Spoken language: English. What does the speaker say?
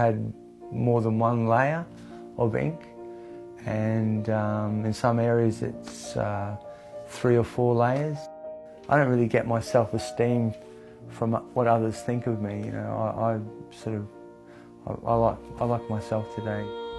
I had more than one layer of ink, and in some areas it's 3 or 4 layers. I don't really get my self-esteem from what others think of me. You know, I like myself today.